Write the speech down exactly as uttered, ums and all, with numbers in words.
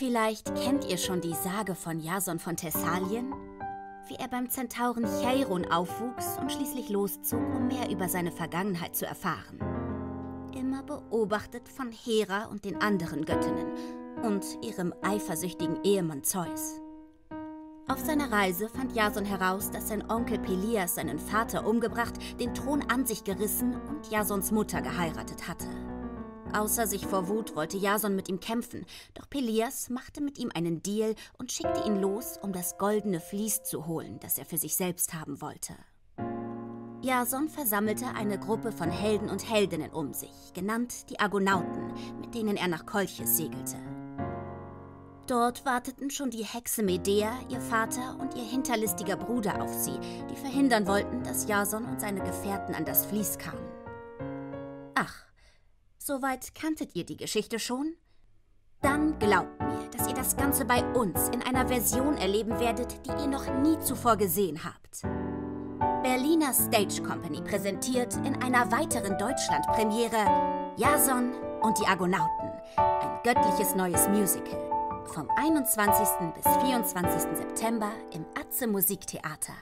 Vielleicht kennt ihr schon die Sage von Jason von Thessalien, wie er beim Zentauren Chiron aufwuchs und schließlich loszog, um mehr über seine Vergangenheit zu erfahren. Immer beobachtet von Hera und den anderen Göttinnen und ihrem eifersüchtigen Ehemann Zeus. Auf seiner Reise fand Jason heraus, dass sein Onkel Pelias seinen Vater umgebracht, den Thron an sich gerissen und Jasons Mutter geheiratet hatte. Außer sich vor Wut wollte Jason mit ihm kämpfen, doch Pelias machte mit ihm einen Deal und schickte ihn los, um das goldene Vlies zu holen, das er für sich selbst haben wollte. Jason versammelte eine Gruppe von Helden und Heldinnen um sich, genannt die Argonauten, mit denen er nach Kolchis segelte. Dort warteten schon die Hexe Medea, ihr Vater und ihr hinterlistiger Bruder auf sie, die verhindern wollten, dass Jason und seine Gefährten an das Vlies kamen. Ach, soweit kanntet ihr die Geschichte schon? Dann glaubt mir, dass ihr das Ganze bei uns in einer Version erleben werdet, die ihr noch nie zuvor gesehen habt. Berliner Stage Company präsentiert in einer weiteren Deutschlandpremiere Jason und die Argonauten, ein göttliches neues Musical. Vom einundzwanzigsten bis vierundzwanzigsten September im Atze Musiktheater.